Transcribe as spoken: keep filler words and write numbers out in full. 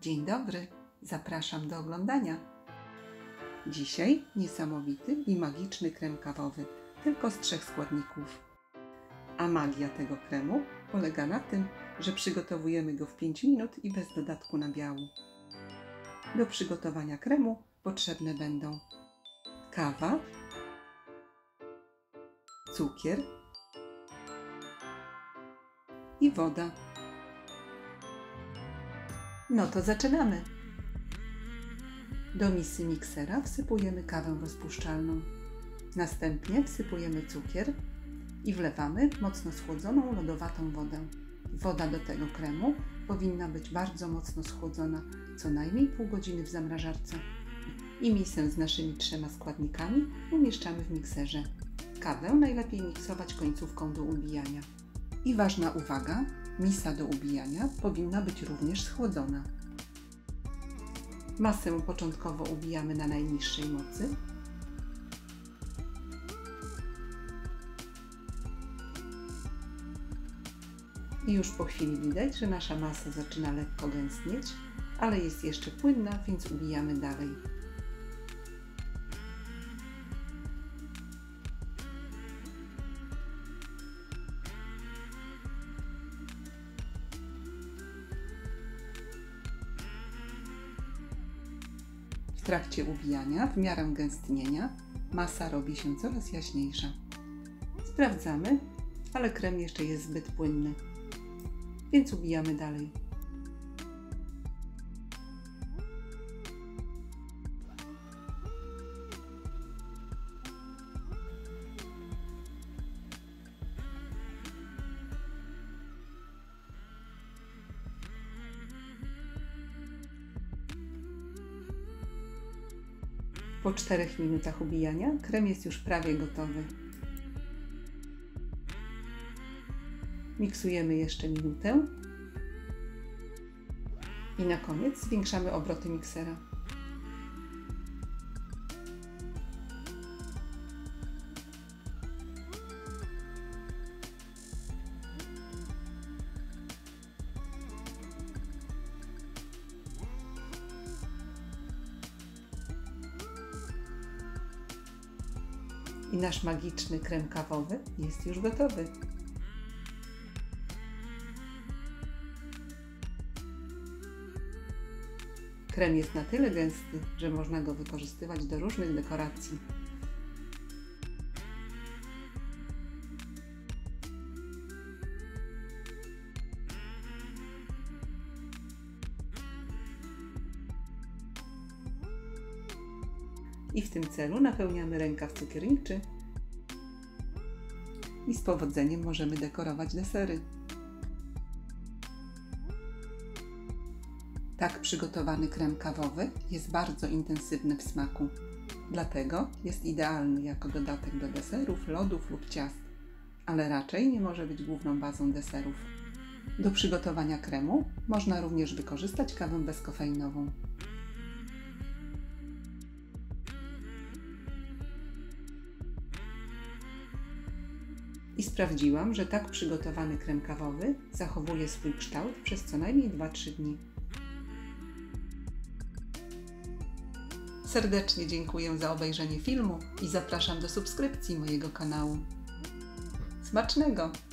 Dzień dobry, zapraszam do oglądania. Dzisiaj niesamowity i magiczny krem kawowy, tylko z trzech składników. A magia tego kremu polega na tym, że przygotowujemy go w pięć minut i bez dodatku nabiału. Do przygotowania kremu potrzebne będą kawa, cukier i woda. No to zaczynamy! Do misy miksera wsypujemy kawę rozpuszczalną. Następnie wsypujemy cukier i wlewamy mocno schłodzoną, lodowatą wodę. Woda do tego kremu powinna być bardzo mocno schłodzona, co najmniej pół godziny w zamrażarce. I misę z naszymi trzema składnikami umieszczamy w mikserze. Kawę najlepiej miksować końcówką do ubijania. I ważna uwaga, misa do ubijania powinna być również schłodzona. Masę początkowo ubijamy na najniższej mocy. I już po chwili widać, że nasza masa zaczyna lekko gęstnieć, ale jest jeszcze płynna, więc ubijamy dalej. W trakcie ubijania, w miarę gęstnienia, masa robi się coraz jaśniejsza. Sprawdzamy, ale krem jeszcze jest zbyt płynny, więc ubijamy dalej. Po czterech minutach ubijania krem jest już prawie gotowy. Miksujemy jeszcze minutę i na koniec zwiększamy obroty miksera. I nasz magiczny krem kawowy jest już gotowy. Krem jest na tyle gęsty, że można go wykorzystywać do różnych dekoracji. I w tym celu napełniamy rękaw cukierniczy i z powodzeniem możemy dekorować desery. Tak przygotowany krem kawowy jest bardzo intensywny w smaku, dlatego jest idealny jako dodatek do deserów, lodów lub ciast, ale raczej nie może być główną bazą deserów. Do przygotowania kremu można również wykorzystać kawę bezkofeinową. I sprawdziłam, że tak przygotowany krem kawowy zachowuje swój kształt przez co najmniej dwa trzy dni. Serdecznie dziękuję za obejrzenie filmu i zapraszam do subskrypcji mojego kanału. Smacznego!